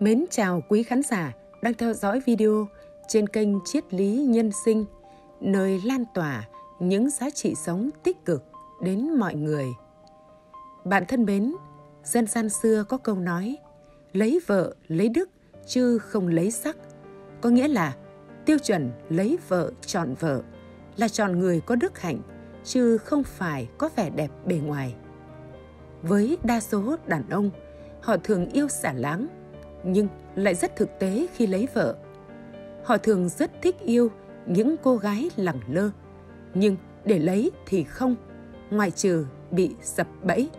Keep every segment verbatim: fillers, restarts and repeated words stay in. Mến chào quý khán giả đang theo dõi video trên kênh Triết Lý Nhân Sinh, nơi lan tỏa những giá trị sống tích cực đến mọi người. Bạn thân mến, dân gian xưa có câu nói, lấy vợ lấy đức chứ không lấy sắc. Có nghĩa là tiêu chuẩn lấy vợ chọn vợ là chọn người có đức hạnh chứ không phải có vẻ đẹp bề ngoài. Với đa số đàn ông, họ thường yêu xả láng nhưng lại rất thực tế khi lấy vợ. Họ thường rất thích yêu những cô gái lẳng lơ, nhưng để lấy thì không, ngoại trừ bị sập bẫy.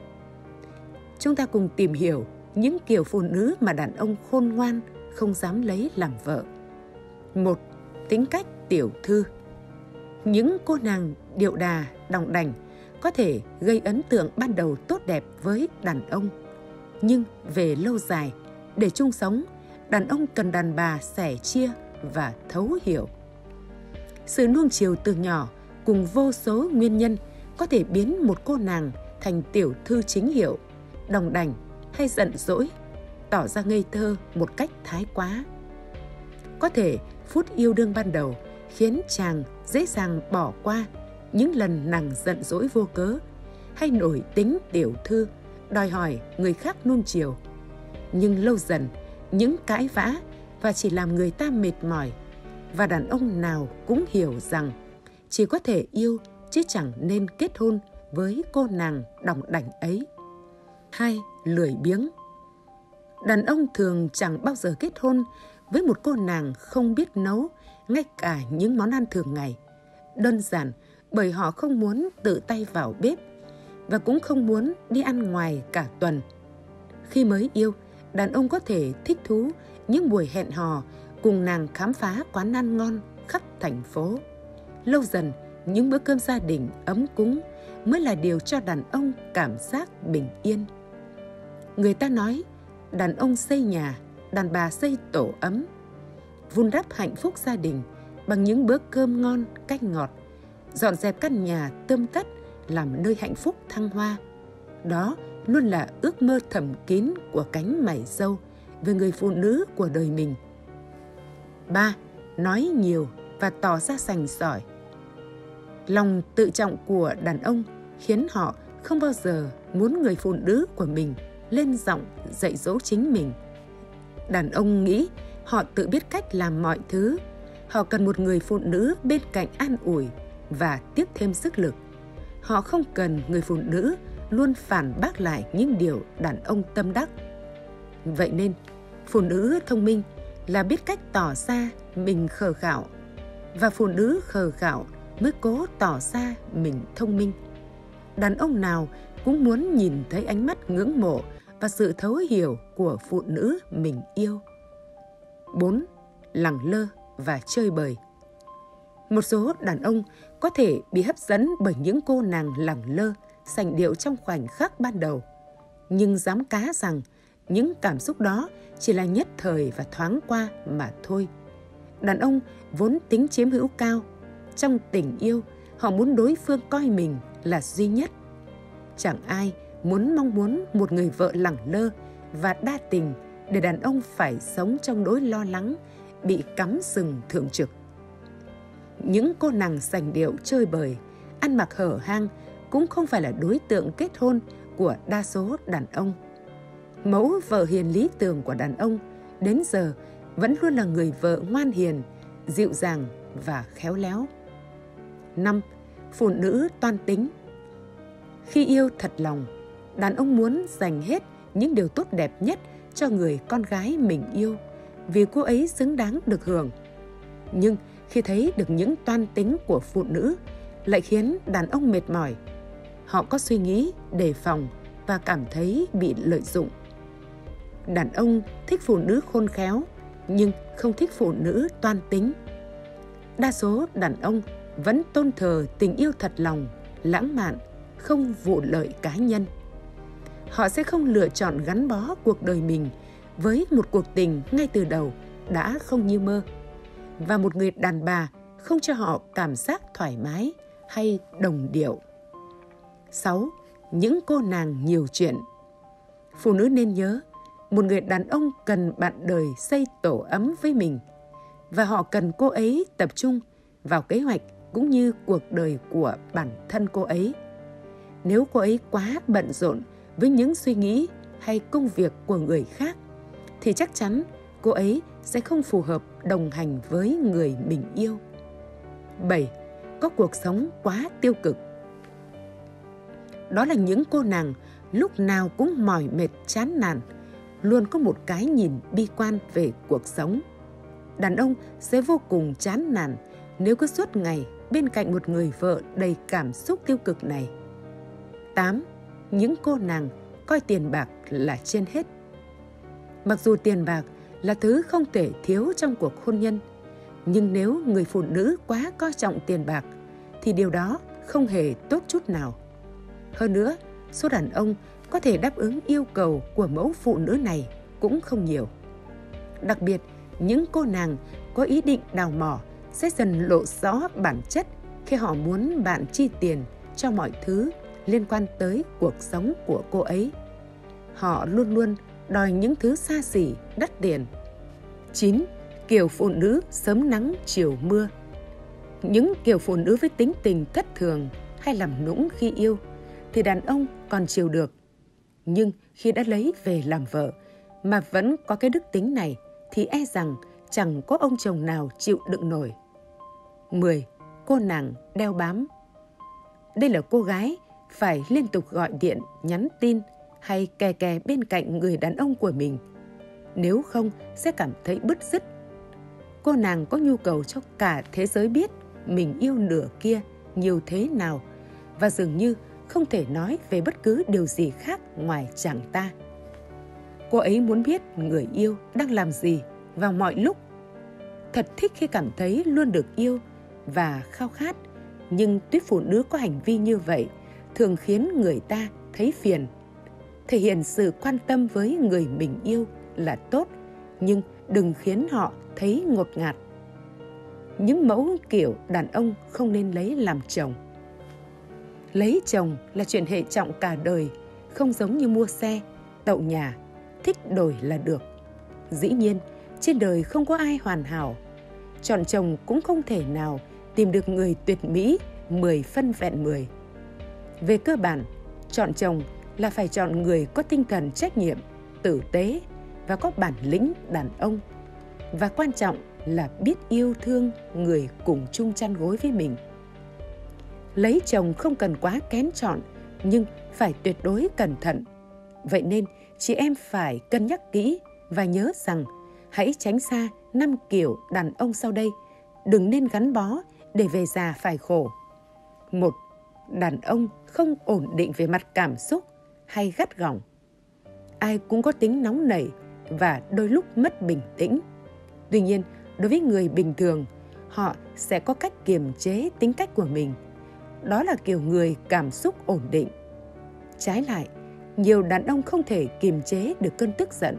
Chúng ta cùng tìm hiểu những kiểu phụ nữ mà đàn ông khôn ngoan không dám lấy làm vợ. một. Tính cách tiểu thư. Những cô nàng điệu đà, đỏng đảnh có thể gây ấn tượng ban đầu tốt đẹp với đàn ông. Nhưng về lâu dài, để chung sống, đàn ông cần đàn bà sẻ chia và thấu hiểu. Sự nuông chiều từ nhỏ cùng vô số nguyên nhân có thể biến một cô nàng thành tiểu thư chính hiệu, đỏng đảnh hay giận dỗi, tỏ ra ngây thơ một cách thái quá. Có thể phút yêu đương ban đầu khiến chàng dễ dàng bỏ qua những lần nàng giận dỗi vô cớ hay nổi tính tiểu thư, đòi hỏi người khác nuông chiều. Nhưng lâu dần, những cãi vã và chỉ làm người ta mệt mỏi, và đàn ông nào cũng hiểu rằng chỉ có thể yêu chứ chẳng nên kết hôn với cô nàng đỏng đảnh ấy. hai. Lười biếng. Đàn ông thường chẳng bao giờ kết hôn với một cô nàng không biết nấu ngay cả những món ăn thường ngày, đơn giản bởi họ không muốn tự tay vào bếp và cũng không muốn đi ăn ngoài cả tuần. Khi mới yêu, đàn ông có thể thích thú những buổi hẹn hò cùng nàng khám phá quán ăn ngon khắp thành phố. Lâu dần, những bữa cơm gia đình ấm cúng mới là điều cho đàn ông cảm giác bình yên. Người ta nói, đàn ông xây nhà, đàn bà xây tổ ấm. Vun đắp hạnh phúc gia đình bằng những bữa cơm ngon, canh ngọt, dọn dẹp căn nhà tươm tất làm nơi hạnh phúc thăng hoa. Đó luôn là ước mơ thầm kín của cánh mày râu về người phụ nữ của đời mình. ba. Nói nhiều và tỏ ra sành sỏi. Lòng tự trọng của đàn ông khiến họ không bao giờ muốn người phụ nữ của mình lên giọng dạy dỗ chính mình. Đàn ông nghĩ họ tự biết cách làm mọi thứ. Họ cần một người phụ nữ bên cạnh an ủi và tiếp thêm sức lực. Họ không cần người phụ nữ luôn phản bác lại những điều đàn ông tâm đắc. Vậy nên, phụ nữ thông minh là biết cách tỏ ra mình khờ khạo, và phụ nữ khờ khạo mới cố tỏ ra mình thông minh. Đàn ông nào cũng muốn nhìn thấy ánh mắt ngưỡng mộ và sự thấu hiểu của phụ nữ mình yêu. bốn. Lẳng lơ và chơi bời. Một số đàn ông có thể bị hấp dẫn bởi những cô nàng lẳng lơ, sành điệu trong khoảnh khắc ban đầu, nhưng dám cá rằng những cảm xúc đó chỉ là nhất thời và thoáng qua mà thôi. Đàn ông vốn tính chiếm hữu cao, trong tình yêu họ muốn đối phương coi mình là duy nhất. Chẳng ai muốn mong muốn một người vợ lẳng lơ và đa tình để đàn ông phải sống trong nỗi lo lắng, bị cắm sừng thượng trực. Những cô nàng sành điệu chơi bời, ăn mặc hở hang cũng không phải là đối tượng kết hôn của đa số đàn ông. Mẫu vợ hiền lý tưởng của đàn ông đến giờ vẫn luôn là người vợ ngoan hiền, dịu dàng và khéo léo. năm. Phụ nữ toan tính. Khi yêu thật lòng, đàn ông muốn dành hết những điều tốt đẹp nhất cho người con gái mình yêu, vì cô ấy xứng đáng được hưởng. Nhưng khi thấy được những toan tính của phụ nữ, lại khiến đàn ông mệt mỏi. Họ có suy nghĩ, đề phòng và cảm thấy bị lợi dụng. Đàn ông thích phụ nữ khôn khéo, nhưng không thích phụ nữ toan tính. Đa số đàn ông vẫn tôn thờ tình yêu thật lòng, lãng mạn, không vụ lợi cá nhân. Họ sẽ không lựa chọn gắn bó cuộc đời mình với một cuộc tình ngay từ đầu đã không như mơ, và một người đàn bà không cho họ cảm giác thoải mái hay đồng điệu. sáu. Những cô nàng nhiều chuyện. Phụ nữ nên nhớ, một người đàn ông cần bạn đời xây tổ ấm với mình, và họ cần cô ấy tập trung vào kế hoạch cũng như cuộc đời của bản thân cô ấy. Nếu cô ấy quá bận rộn với những suy nghĩ hay công việc của người khác, thì chắc chắn cô ấy sẽ không phù hợp đồng hành với người mình yêu. bảy. Có cuộc sống quá tiêu cực. Đó là những cô nàng lúc nào cũng mỏi mệt chán nản, luôn có một cái nhìn bi quan về cuộc sống. Đàn ông sẽ vô cùng chán nản nếu cứ suốt ngày bên cạnh một người vợ đầy cảm xúc tiêu cực này. tám. Những cô nàng coi tiền bạc là trên hết. Mặc dù tiền bạc là thứ không thể thiếu trong cuộc hôn nhân, nhưng nếu người phụ nữ quá coi trọng tiền bạc thì điều đó không hề tốt chút nào. Hơn nữa, số đàn ông có thể đáp ứng yêu cầu của mẫu phụ nữ này cũng không nhiều. Đặc biệt, những cô nàng có ý định đào mỏ sẽ dần lộ rõ bản chất khi họ muốn bạn chi tiền cho mọi thứ liên quan tới cuộc sống của cô ấy. Họ luôn luôn đòi những thứ xa xỉ, đắt tiền. chín. Kiểu phụ nữ sớm nắng chiều mưa. Những kiểu phụ nữ với tính tình thất thường hay làm nũng khi yêu thì đàn ông còn chiều được. Nhưng khi đã lấy về làm vợ mà vẫn có cái đức tính này thì e rằng chẳng có ông chồng nào chịu đựng nổi. mười. Cô nàng đeo bám. Đây là cô gái phải liên tục gọi điện, nhắn tin hay kè kè bên cạnh người đàn ông của mình. Nếu không sẽ cảm thấy bứt rứt. Cô nàng có nhu cầu cho cả thế giới biết mình yêu nửa kia nhiều thế nào và dường như không thể nói về bất cứ điều gì khác ngoài chàng ta. Cô ấy muốn biết người yêu đang làm gì vào mọi lúc. Thật thích khi cảm thấy luôn được yêu và khao khát, nhưng tuyết phụ nữ có hành vi như vậy thường khiến người ta thấy phiền. Thể hiện sự quan tâm với người mình yêu là tốt, nhưng đừng khiến họ thấy ngột ngạt. Những mẫu kiểu đàn ông không nên lấy làm chồng. Lấy chồng là chuyện hệ trọng cả đời, không giống như mua xe, tậu nhà, thích đổi là được. Dĩ nhiên, trên đời không có ai hoàn hảo. Chọn chồng cũng không thể nào tìm được người tuyệt mỹ mười phân vẹn mười. Về cơ bản, chọn chồng là phải chọn người có tinh thần trách nhiệm, tử tế và có bản lĩnh đàn ông. Và quan trọng là biết yêu thương người cùng chung chăn gối với mình. Lấy chồng không cần quá kén chọn, nhưng phải tuyệt đối cẩn thận. Vậy nên, chị em phải cân nhắc kỹ và nhớ rằng hãy tránh xa năm kiểu đàn ông sau đây. Đừng nên gắn bó để về già phải khổ. một. Đàn ông không ổn định về mặt cảm xúc hay gắt gỏng. Ai cũng có tính nóng nảy và đôi lúc mất bình tĩnh. Tuy nhiên, đối với người bình thường, họ sẽ có cách kiềm chế tính cách của mình. Đó là kiểu người cảm xúc ổn định. Trái lại, nhiều đàn ông không thể kiềm chế được cơn tức giận.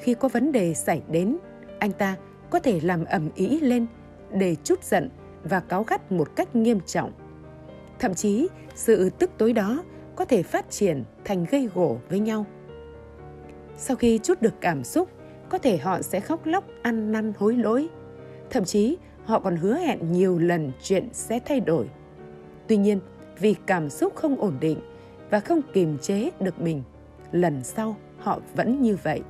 Khi có vấn đề xảy đến, anh ta có thể làm ầm ĩ lên để trút giận và cáu gắt một cách nghiêm trọng. Thậm chí, sự tức tối đó có thể phát triển thành gây gổ với nhau. Sau khi trút được cảm xúc, có thể họ sẽ khóc lóc ăn năn hối lỗi. Thậm chí, họ còn hứa hẹn nhiều lần chuyện sẽ thay đổi. Tuy nhiên, vì cảm xúc không ổn định và không kiềm chế được mình, lần sau họ vẫn như vậy.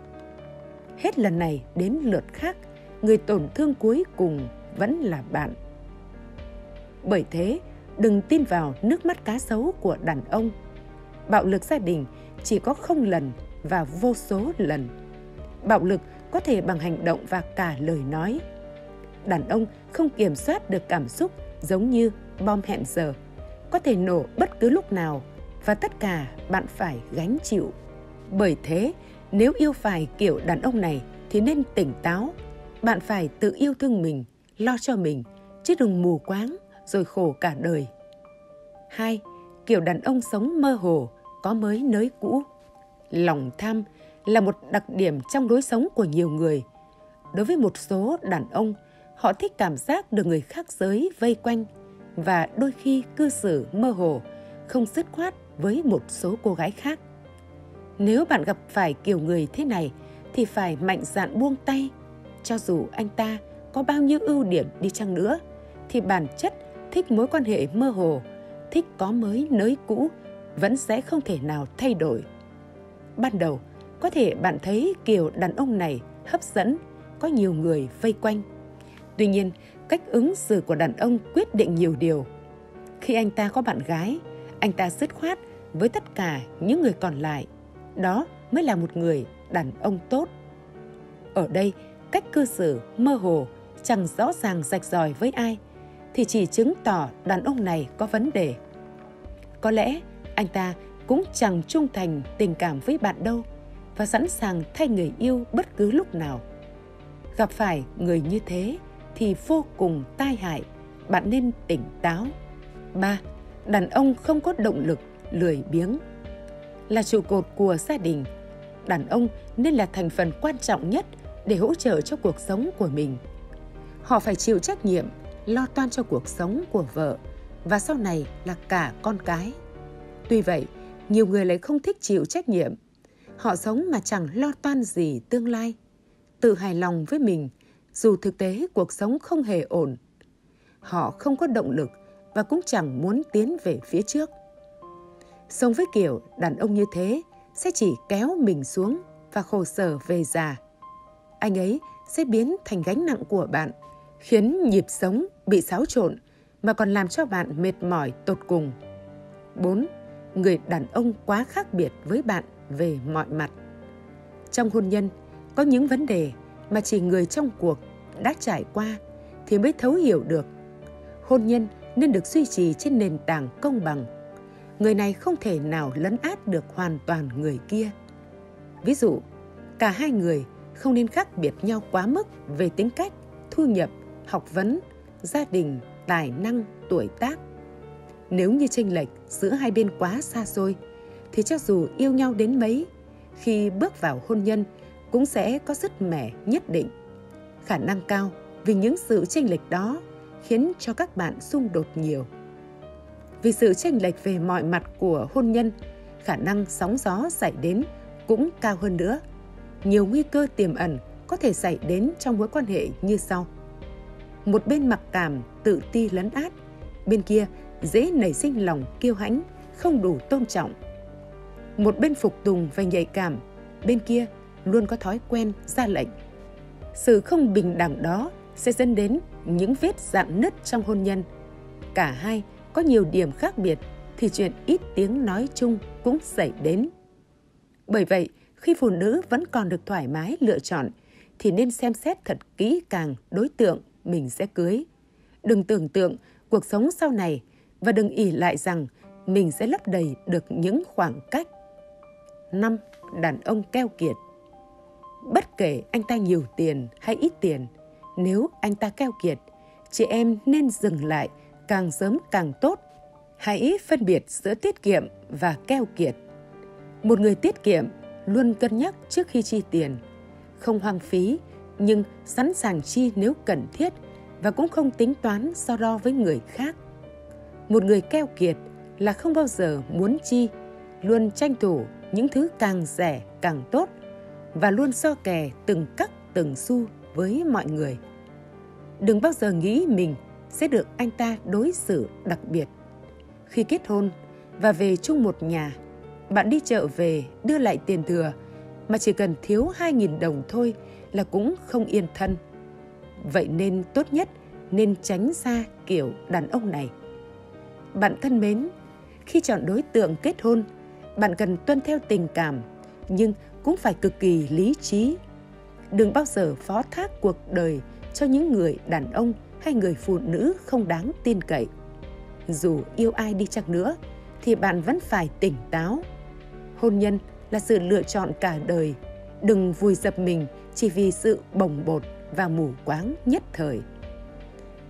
Hết lần này đến lượt khác, người tổn thương cuối cùng vẫn là bạn. Bởi thế, đừng tin vào nước mắt cá sấu của đàn ông. Bạo lực gia đình chỉ có không lần và vô số lần. Bạo lực có thể bằng hành động và cả lời nói. Đàn ông không kiểm soát được cảm xúc giống như bom hẹn giờ, có thể nổ bất cứ lúc nào và tất cả bạn phải gánh chịu. Bởi thế, nếu yêu phải kiểu đàn ông này thì nên tỉnh táo. Bạn phải tự yêu thương mình, lo cho mình, chứ đừng mù quáng rồi khổ cả đời. hai. Kiểu đàn ông sống mơ hồ, có mới nới cũ. Lòng tham là một đặc điểm trong lối sống của nhiều người. Đối với một số đàn ông, họ thích cảm giác được người khác giới vây quanh và đôi khi cư xử mơ hồ, không dứt khoát với một số cô gái khác. Nếu bạn gặp phải kiểu người thế này thì phải mạnh dạn buông tay. Cho dù anh ta có bao nhiêu ưu điểm đi chăng nữa thì bản chất thích mối quan hệ mơ hồ, thích có mới nới cũ vẫn sẽ không thể nào thay đổi. Ban đầu, có thể bạn thấy kiểu đàn ông này hấp dẫn, có nhiều người vây quanh. Tuy nhiên, cách ứng xử của đàn ông quyết định nhiều điều. Khi anh ta có bạn gái, anh ta dứt khoát với tất cả những người còn lại. Đó mới là một người đàn ông tốt. Ở đây, cách cư xử mơ hồ, chẳng rõ ràng rạch ròi với ai, thì chỉ chứng tỏ đàn ông này có vấn đề. Có lẽ anh ta cũng chẳng trung thành tình cảm với bạn đâu và sẵn sàng thay người yêu bất cứ lúc nào. Gặp phải người như thế thì vô cùng tai hại, bạn nên tỉnh táo. ba. Đàn ông không có động lực, lười biếng. Là trụ cột của gia đình, đàn ông nên là thành phần quan trọng nhất để hỗ trợ cho cuộc sống của mình. Họ phải chịu trách nhiệm, lo toan cho cuộc sống của vợ và sau này là cả con cái. Tuy vậy, nhiều người lại không thích chịu trách nhiệm. Họ sống mà chẳng lo toan gì tương lai, tự hài lòng với mình dù thực tế cuộc sống không hề ổn. Họ không có động lực và cũng chẳng muốn tiến về phía trước. Sống với kiểu đàn ông như thế sẽ chỉ kéo mình xuống và khổ sở về già. Anh ấy sẽ biến thành gánh nặng của bạn, khiến nhịp sống bị xáo trộn mà còn làm cho bạn mệt mỏi tột cùng. bốn. Người đàn ông quá khác biệt với bạn về mọi mặt. Trong hôn nhân, có những vấn đề mà chỉ người trong cuộc đã trải qua thì mới thấu hiểu được. Hôn nhân nên được duy trì trên nền tảng công bằng. Người này không thể nào lấn át được hoàn toàn người kia. Ví dụ, cả hai người không nên khác biệt nhau quá mức về tính cách, thu nhập, học vấn, gia đình, tài năng, tuổi tác. Nếu như chênh lệch giữa hai bên quá xa xôi, thì cho dù yêu nhau đến mấy, khi bước vào hôn nhân cũng sẽ có sứt mẻ nhất định. Khả năng cao vì những sự chênh lệch đó khiến cho các bạn xung đột nhiều. Vì sự chênh lệch về mọi mặt của hôn nhân, khả năng sóng gió xảy đến cũng cao hơn nữa. Nhiều nguy cơ tiềm ẩn có thể xảy đến trong mối quan hệ như sau. Một bên mặc cảm, tự ti lấn át, bên kia dễ nảy sinh lòng kiêu hãnh, không đủ tôn trọng. Một bên phục tùng và nhạy cảm, bên kia luôn có thói quen ra lệnh. Sự không bình đẳng đó sẽ dẫn đến những vết rạn nứt trong hôn nhân. Cả hai có nhiều điểm khác biệt thì chuyện ít tiếng nói chung cũng xảy đến. Bởi vậy, khi phụ nữ vẫn còn được thoải mái lựa chọn thì nên xem xét thật kỹ càng đối tượng mình sẽ cưới. Đừng tưởng tượng cuộc sống sau này và đừng ỷ lại rằng mình sẽ lấp đầy được những khoảng cách. năm. Đàn ông keo kiệt. Bất kể anh ta nhiều tiền hay ít tiền, nếu anh ta keo kiệt, chị em nên dừng lại càng sớm càng tốt. Hãy phân biệt giữa tiết kiệm và keo kiệt. Một người tiết kiệm luôn cân nhắc trước khi chi tiền, không hoang phí nhưng sẵn sàng chi nếu cần thiết và cũng không tính toán so đo với người khác. Một người keo kiệt là không bao giờ muốn chi, luôn tranh thủ những thứ càng rẻ càng tốt và luôn so kè từng cắc từng xu với mọi người. Đừng bao giờ nghĩ mình sẽ được anh ta đối xử đặc biệt. Khi kết hôn và về chung một nhà, bạn đi chợ về đưa lại tiền thừa mà chỉ cần thiếu hai nghìn đồng thôi là cũng không yên thân. Vậy nên tốt nhất nên tránh xa kiểu đàn ông này. Bạn thân mến, khi chọn đối tượng kết hôn, bạn cần tuân theo tình cảm nhưng cũng phải cực kỳ lý trí. Đừng bao giờ phó thác cuộc đời cho những người đàn ông hay người phụ nữ không đáng tin cậy. Dù yêu ai đi chăng nữa thì bạn vẫn phải tỉnh táo. Hôn nhân là sự lựa chọn cả đời. Đừng vùi dập mình chỉ vì sự bồng bột và mù quáng nhất thời.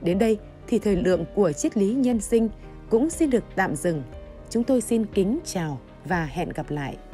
Đến đây thì thời lượng của triết lý nhân sinh cũng xin được tạm dừng. Chúng tôi xin kính chào và hẹn gặp lại.